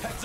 Heads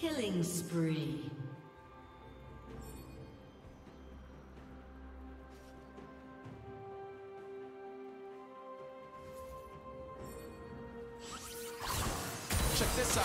Killing spree. Check this out.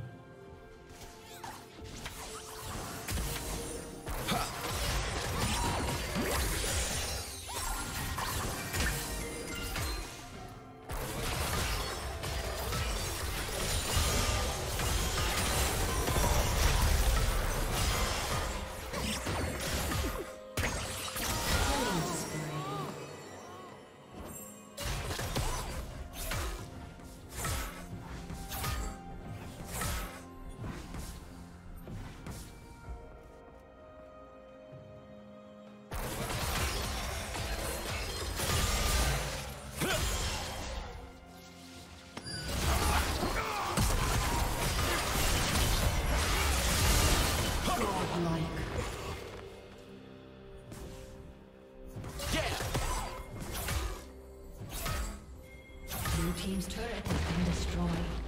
Team's turret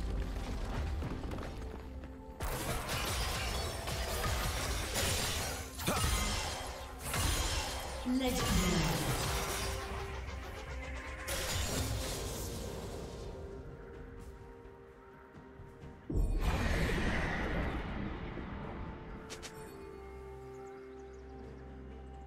has been destroyed.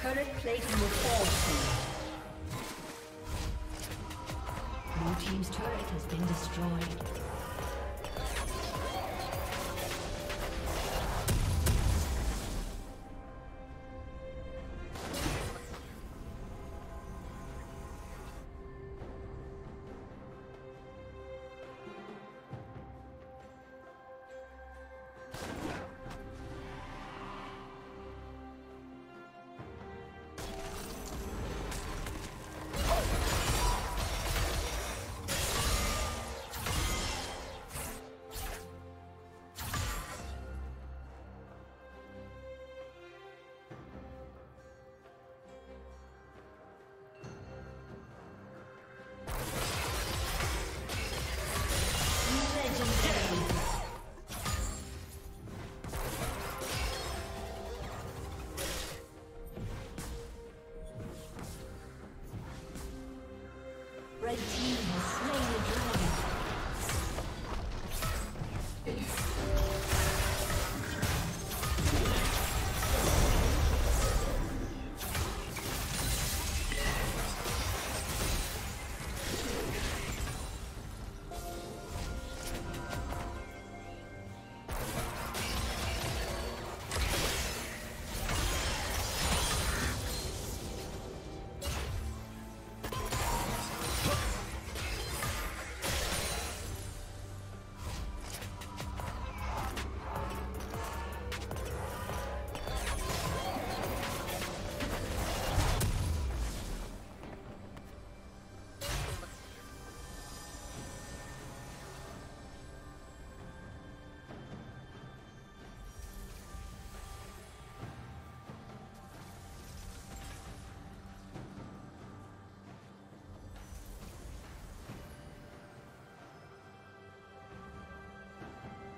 Turret plating will fall soon. team's turret has been destroyed. Red team has slain the dragon.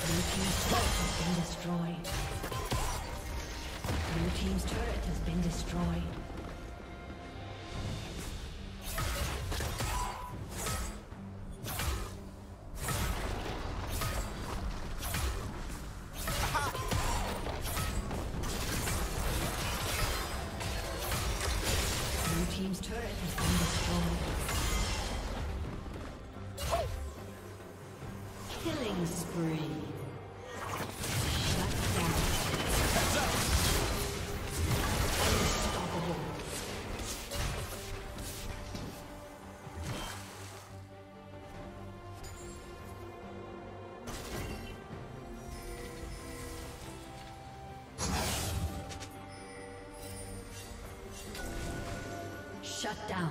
Blue team's turret has been destroyed. Blue team's turret has been destroyed. Shut down.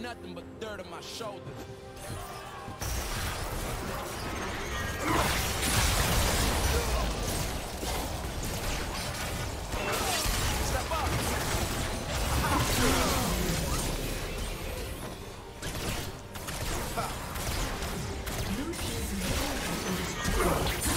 Nothing but dirt on my shoulders. Step up. Blue team's middle has been destroyed.